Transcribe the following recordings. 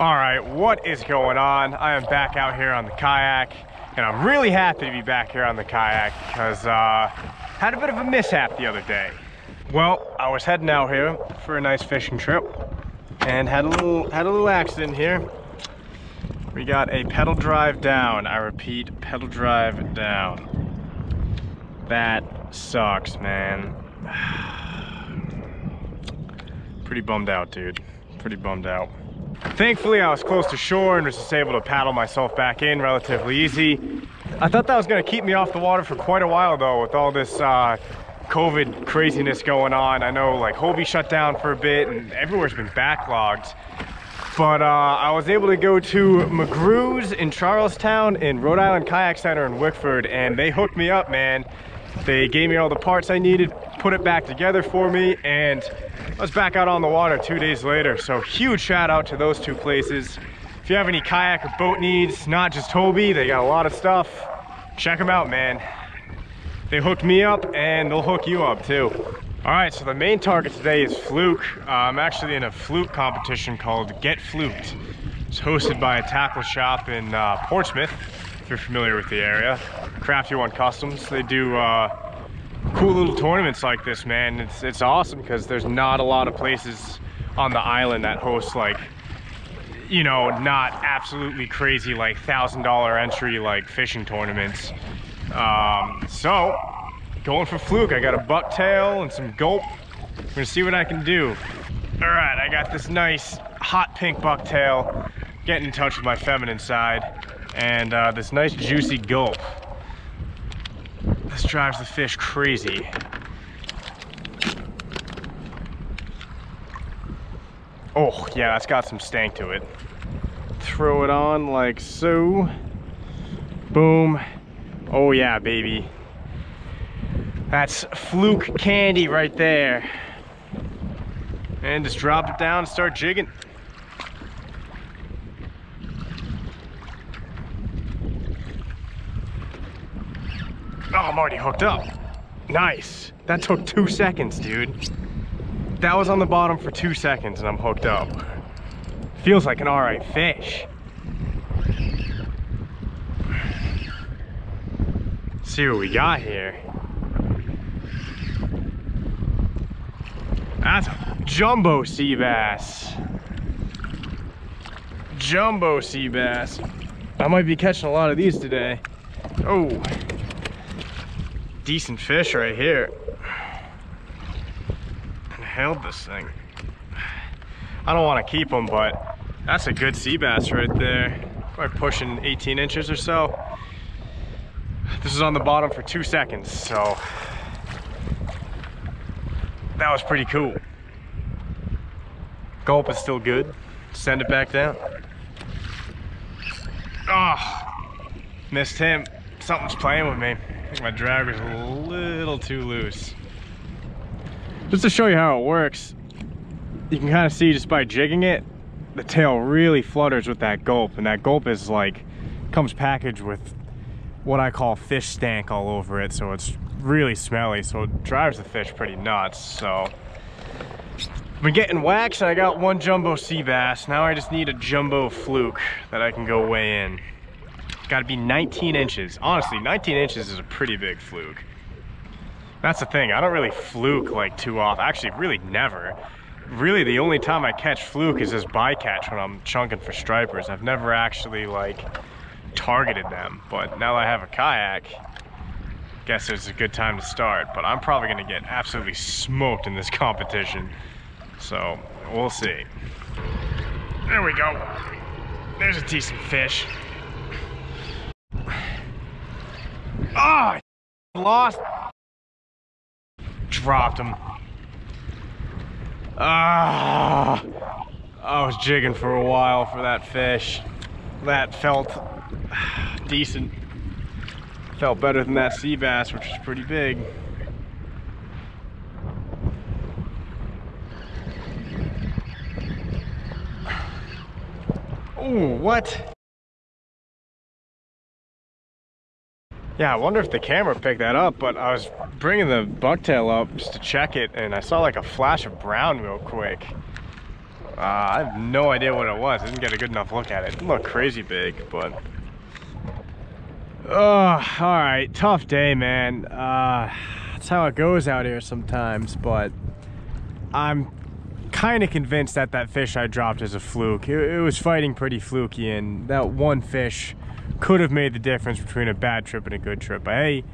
All right, what is going on? I am back out here on the kayak, and I'm really happy to be back here on the kayak because had a bit of a mishap the other day. Well, I was heading out here for a nice fishing trip and had a little accident here. We got a pedal drive down. I repeat, pedal drive down. That sucks, man. Pretty bummed out, dude. Pretty bummed out. Thankfully, I was close to shore and was just able to paddle myself back in relatively easy. I thought that was going to keep me off the water for quite a while, though, with all this COVID craziness going on. I know, like, Hobie shut down for a bit, and everywhere's been backlogged. But I was able to go to McGrew's in Charlestown and Rhode Island Kayak Center in Wickford, and they hooked me up, man. They gave me all the parts I needed, put it back together for me, and I was back out on the water 2 days later. So huge shout out to those two places. If you have any kayak or boat needs, not just Hobie, they got a lot of stuff. Check them out, man. They hooked me up and they'll hook you up too. All right, so the main target today is fluke. I'm actually in a fluke competition called Get Fluked. It's hosted by a tackle shop in Portsmouth, if you're familiar with the area. Crafty One Customs. They do cool little tournaments like this, man. It's awesome because there's not a lot of places on the island that host, like, you know, not absolutely crazy like $1,000 entry like fishing tournaments. So going for fluke. I got a bucktail and some gulp. I'm gonna see what I can do. All right, I got this nice hot pink bucktail, getting in touch with my feminine side, and this nice juicy gulp. This drives the fish crazy. Oh yeah, that's got some stank to it. Throw it on like so. Boom. Oh yeah, baby. That's fluke candy right there. And just drop it down and start jigging. Oh, I'm already hooked up. Nice. That took 2 seconds, dude. That was on the bottom for 2 seconds and I'm hooked up. Feels like an all right fish. Let's see what we got here. That's a jumbo sea bass. Jumbo sea bass. I might be catching a lot of these today. Oh. Decent fish right here. And held this thing. I don't want to keep them, but that's a good sea bass right there. Probably pushing 18 inches or so. This is on the bottom for 2 seconds, so that was pretty cool. Gulp is still good. Send it back down. Oh, missed him. Something's playing with me. I think my drag is a little too loose. Just to show you how it works, you can kind of see just by jigging it, the tail really flutters with that gulp, and that gulp is like, comes packaged with what I call fish stank all over it, so it's really smelly, so it drives the fish pretty nuts. So I've been getting waxed and I got one jumbo sea bass. Now I just need a jumbo fluke that I can go weigh in. Got to be 19 inches. Honestly, 19 inches is a pretty big fluke. That's the thing. I don't really fluke like too often. Actually, really never. Really, the only time I catch fluke is as bycatch when I'm chunking for stripers. I've never actually like targeted them. But now that I have a kayak, I guess it's a good time to start. But I'm probably going to get absolutely smoked in this competition. So we'll see. There we go. There's a decent fish. Ah, oh, lost. Dropped him. Ah, I was jigging for a while for that fish. That felt decent. Felt better than that sea bass, which was pretty big. Oh, what? Yeah, I wonder if the camera picked that up, but I was bringing the bucktail up just to check it, and I saw like a flash of brown real quick. I have no idea what it was. I didn't get a good enough look at it. It didn't look crazy big, but... alright, tough day, man. That's how it goes out here sometimes, but... I'm kind of convinced that that fish I dropped is a fluke. It was fighting pretty fluky, and that one fish could have made the difference between a bad trip and a good trip. But hey,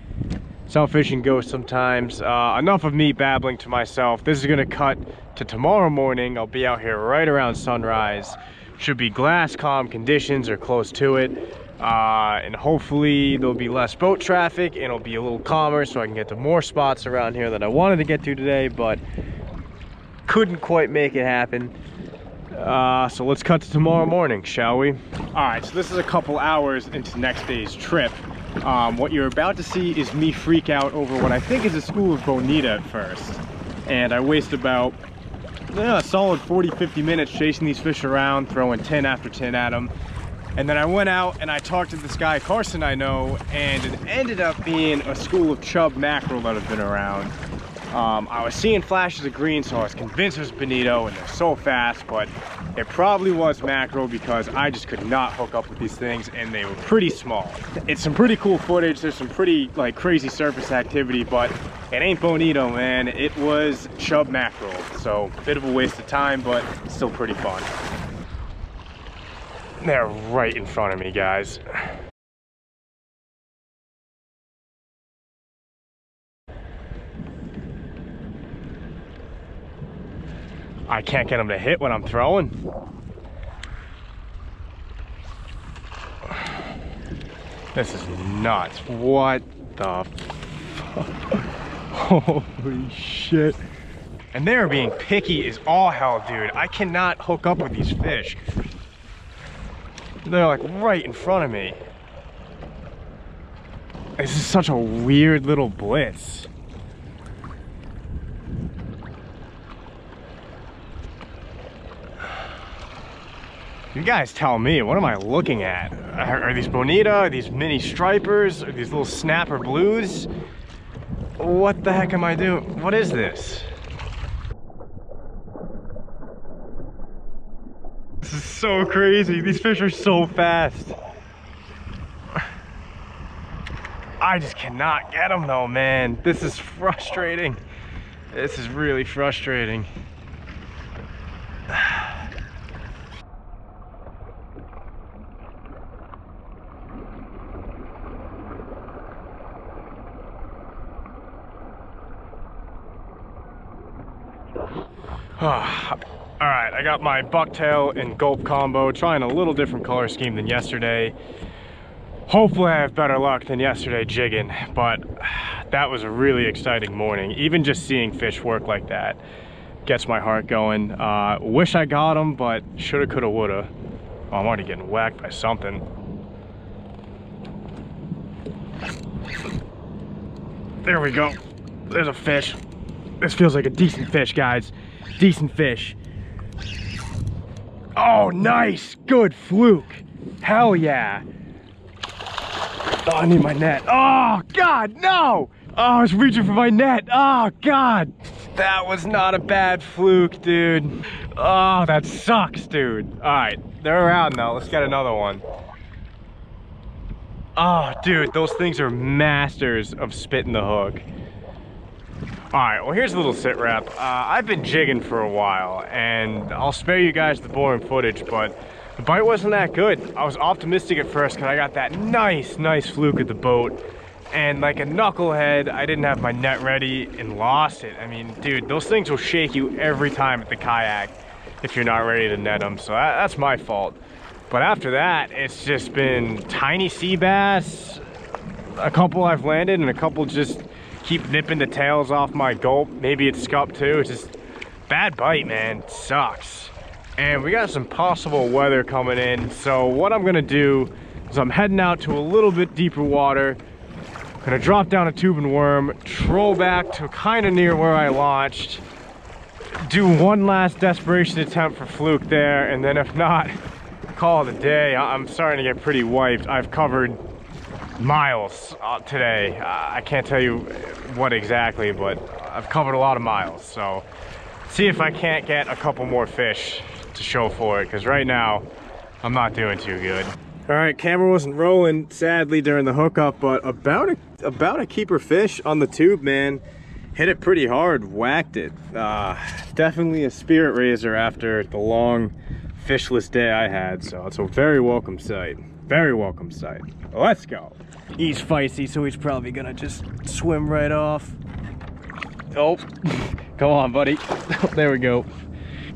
that's how fishing goes sometimes. Enough of me babbling to myself. This is gonna cut to tomorrow morning. I'll be out here right around sunrise. Should be glass calm conditions or close to it. And hopefully there'll be less boat traffic and it'll be a little calmer so I can get to more spots around here that I wanted to get to today, but couldn't quite make it happen. So let's cut to tomorrow morning, shall we? Alright, so this is a couple hours into next day's trip. What you're about to see is me freak out over what I think is a school of bonita at first. And I waste about a solid 40-50 minutes chasing these fish around, throwing 10 after 10 at them. And then I went out and I talked to this guy, Carson, I know, and it ended up being a school of chub mackerel that have been around. I was seeing flashes of green, so I was convinced it was bonito, and they're so fast, but it probably was mackerel because I just could not hook up with these things, and they were pretty small. It's some pretty cool footage. There's some pretty crazy surface activity, but it ain't bonito, man. It was chub mackerel, so a bit of a waste of time, but still pretty fun. They're right in front of me, guys. I can't get them to hit when I'm throwing. This is nuts. What the fuck? Holy shit. And they're being picky as all hell, dude. I cannot hook up with these fish. They're like right in front of me. This is such a weird little blitz. You guys tell me, what am I looking at? Are these bonita? Are these mini stripers? Are these little snapper blues? What the heck am I doing? What is this? This is so crazy. These fish are so fast. I just cannot get them though, man. This is frustrating. This is really frustrating. Alright, I got my bucktail and gulp combo, trying a little different color scheme than yesterday. Hopefully I have better luck than yesterday jigging, but that was a really exciting morning. Even just seeing fish work like that gets my heart going. Wish I got them, but shoulda, coulda, woulda. Oh, I'm already getting whacked by something. There we go. There's a fish. This feels like a decent fish, guys. Decent fish. Oh, nice. Good fluke. Hell yeah. Oh, I need my net. Oh, God, no. Oh, I was reaching for my net. Oh, God. That was not a bad fluke, dude. Oh, that sucks, dude. All right. They're around now. Let's get another one. Oh, dude, those things are masters of spitting the hook. All right, well, here's a little sit wrap. I've been jigging for a while, and I'll spare you guys the boring footage, but the bite wasn't that good. I was optimistic at first because I got that nice fluke at the boat, and like a knucklehead, I didn't have my net ready and lost it. I mean, dude, those things will shake you every time at the kayak if you're not ready to net them, so that's my fault. But after that, it's just been tiny sea bass, a couple I've landed, and a couple just keep nipping the tails off my gulp. Maybe it's scup too. It's just bad bite, man. It sucks. And we got some possible weather coming in. So what I'm gonna do is I'm heading out to a little bit deeper water. Gonna drop down a tube and worm, troll back to kind of near where I launched, do one last desperation attempt for fluke there, and then if not, call it a day. I'm starting to get pretty wiped. I've covered miles today. I can't tell you what exactly, but I've covered a lot of miles, so see if I can't get a couple more fish to show for it, because right now I'm not doing too good. All right, camera wasn't rolling sadly during the hookup, but about a keeper fish on the tube, man. Hit it pretty hard, whacked it. Definitely a spirit raiser after the long fishless day I had, so it's a very welcome sight. Very welcome sight. Let's go. He's feisty, so he's probably gonna just swim right off. Oh, come on, buddy. There we go.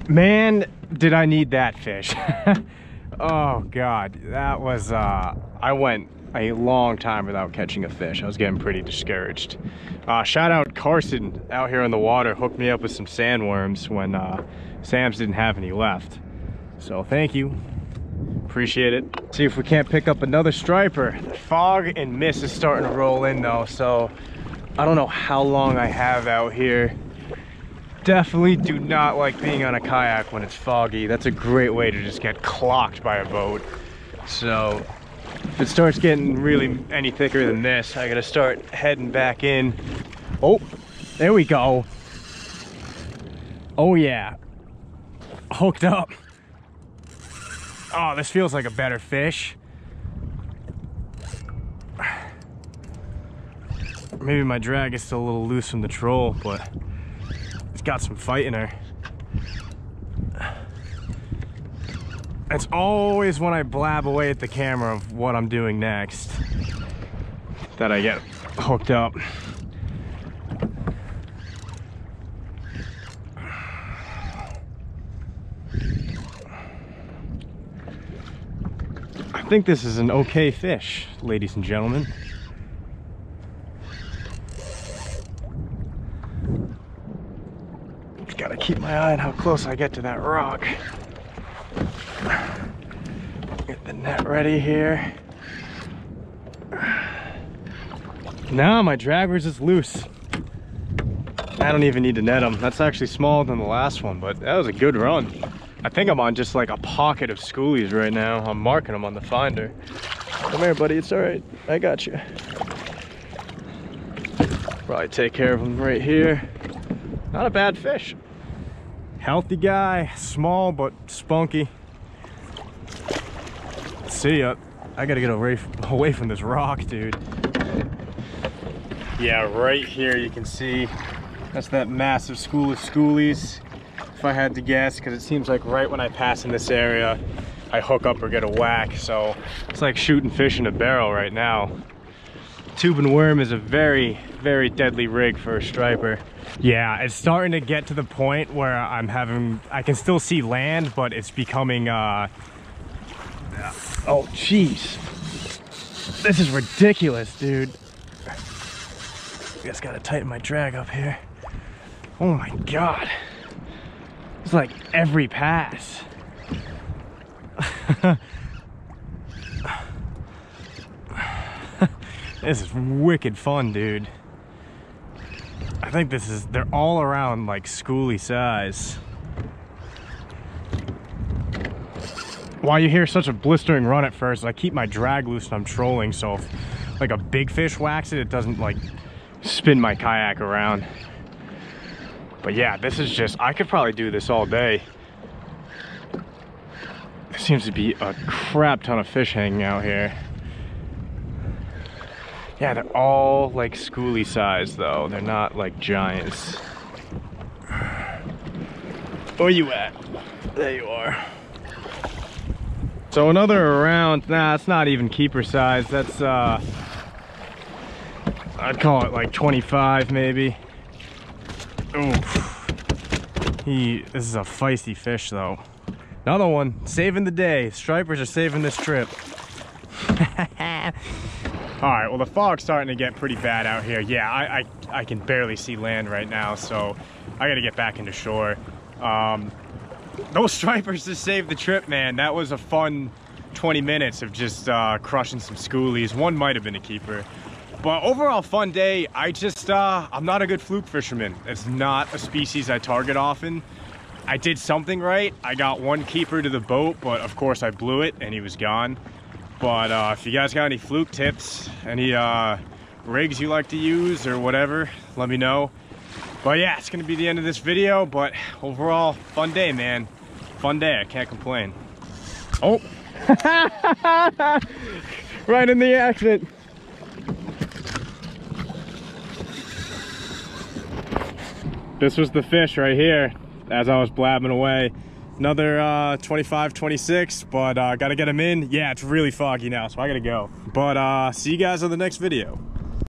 Man, did I need that fish. Oh God, that was, I went a long time without catching a fish. I was getting pretty discouraged. Shout out Carson out here on the water, hooked me up with some sandworms when Sam's didn't have any left. So thank you, appreciate it. See if we can't pick up another striper. The fog and mist is starting to roll in though, so I don't know how long I have out here. Definitely do not like being on a kayak when it's foggy. That's a great way to just get clocked by a boat. So if it starts getting really any thicker than this, I gotta start heading back in. Oh, there we go. Oh yeah, hooked up. Oh, this feels like a better fish. Maybe my drag is still a little loose from the troll, but it's got some fight in her. It's always when I blab away at the camera of what I'm doing next that I get hooked up. I think this is an okay fish, ladies and gentlemen. Gotta keep my eye on how close I get to that rock. Get the net ready here. Now my draggers is loose. I don't even need to net them. That's actually smaller than the last one, but that was a good run. I think I'm on just like a pocket of schoolies right now. I'm marking them on the finder. Come here, buddy. It's all right. I got you. Probably take care of them right here. Not a bad fish. Healthy guy, small but spunky. See ya. I gotta get away from this rock, dude. Yeah, right here you can see that's that massive school of schoolies, if I had to guess, because it seems like right when I pass in this area, I hook up or get a whack. So it's like shooting fish in a barrel right now. Tube and worm is a very deadly rig for a striper. Yeah, it's starting to get to the point where I can still see land, but it's becoming oh jeez, this is ridiculous, dude. I just gotta tighten my drag up here. Oh my God, it's like every pass. This is wicked fun, dude. I think this is, they're all around like schoolie size. While you hear such a blistering run at first, I keep my drag loose and I'm trolling, so if like a big fish whacks it, it doesn't like spin my kayak around. But yeah, this is just, I could probably do this all day. There seems to be a crap ton of fish hanging out here. Yeah, they're all like schoolie size though. They're not like giants. Where you at? There you are. So another around, nah, it's not even keeper size. That's, I'd call it like 25 maybe. Oof. This is a feisty fish though. Another one, saving the day. Stripers are saving this trip. All right, well, the fog's starting to get pretty bad out here. Yeah, I can barely see land right now, so I gotta get back into shore. Those stripers just saved the trip, man. That was a fun 20 minutes of just crushing some schoolies. One might have been a keeper. But overall, fun day. I just, I'm not a good fluke fisherman. It's not a species I target often. I did something right. I got one keeper to the boat, but of course I blew it and he was gone. But if you guys got any fluke tips, any rigs you like to use or whatever, let me know. But yeah, it's gonna be the end of this video, but overall, fun day, man. fun day, I can't complain. Oh, right in the exit. This was the fish right here as I was blabbing away. Another 25, 26, but gotta get him in. Yeah, it's really foggy now, so I gotta go. But see you guys on the next video.